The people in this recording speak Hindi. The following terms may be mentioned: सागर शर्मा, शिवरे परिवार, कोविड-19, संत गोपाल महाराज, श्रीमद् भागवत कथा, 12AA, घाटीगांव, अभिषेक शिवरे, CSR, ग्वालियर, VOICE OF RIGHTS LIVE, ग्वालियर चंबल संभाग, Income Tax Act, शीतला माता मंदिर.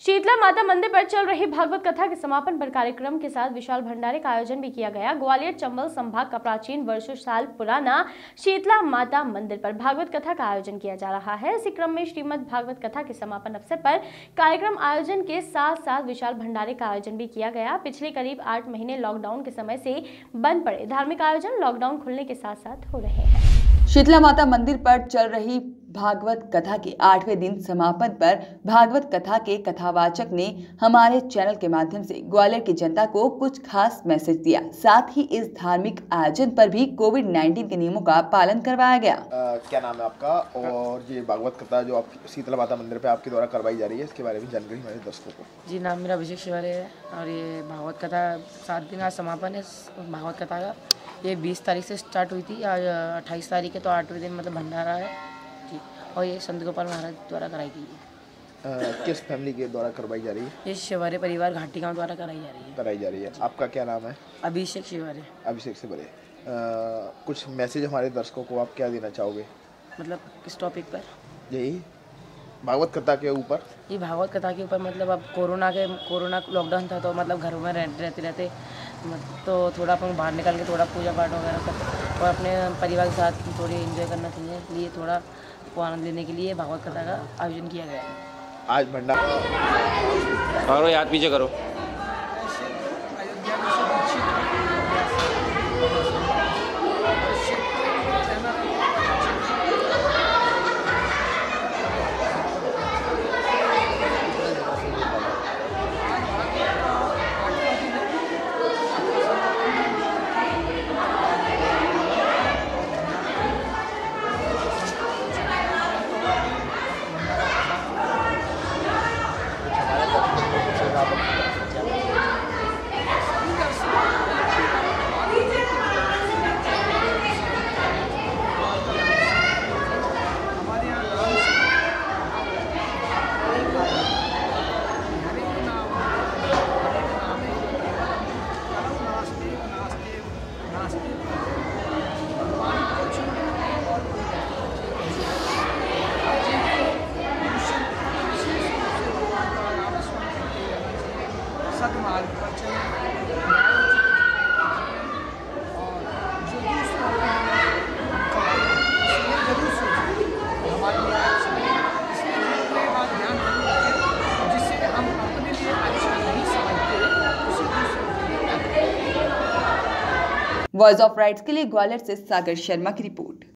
शीतला माता मंदिर पर चल रही भागवत कथा के समापन पर कार्यक्रम के साथ विशाल भंडारे का आयोजन भी किया गया। ग्वालियर चंबल संभाग का प्राचीन वर्षों साल पुराना शीतला माता मंदिर पर भागवत कथा का आयोजन किया जा रहा है। इसी क्रम में श्रीमद् भागवत कथा के समापन अवसर पर कार्यक्रम आयोजन के साथ साथ विशाल भंडारे का आयोजन भी किया गया। पिछले करीब 8 महीने लॉकडाउन के समय से बंद पड़े धार्मिक आयोजन लॉकडाउन खुलने के साथ साथ हो रहे हैं। शीतला माता मंदिर पर चल रही भागवत कथा के 8वें दिन समापन पर भागवत कथा के कथावाचक ने हमारे चैनल के माध्यम से ग्वालियर की जनता को कुछ खास मैसेज दिया। साथ ही इस धार्मिक आयोजन पर भी कोविड-19 के नियमों का पालन करवाया गया। क्या नाम है आपका और ये भागवत कथा जो आप शीतला माता मंदिर पे आपके द्वारा करवाई जा रही है इसके बारे में जानकारी हमारे दर्शकों को। जी, नाम मेरा अभिषेक शिवरे है और ये भागवत कथा 7 दिन आज समापन है। भागवत कथा का ये 20 तारीख से स्टार्ट हुई थी, आज 28 तारीख है, तो 8वें दिन मतलब भंडारा है और ये संत गोपाल महाराज द्वारा कराई गई है। किस फैमिली के द्वारा करवाई जा रही है? ये शिवरे परिवार घाटीगांव द्वारा कराई जा रही है। आपका क्या नाम है? अभिषेक शिवरे। अभिषेक शिवरे, कुछ मैसेज हमारे दर्शकों को आप क्या देना चाहोगे, मतलब किस टॉपिक पर? यही भागवत कथा के ऊपर। ये भागवत कथा के ऊपर मतलब अब कोरोना लॉकडाउन था तो मतलब घरों में रहते तो थोड़ा अपन बाहर निकल के थोड़ा पूजा पाठ वगैरह सब और अपने परिवार के साथ थोड़ी एंजॉय करना चाहिए, इसलिए थोड़ा को आनंद लेने के लिए भागवत कथा का आयोजन किया गया आज भंडारा। और याद पीछे करो। वॉइस ऑफ राइट्स के लिए ग्वालियर से सागर शर्मा की रिपोर्ट।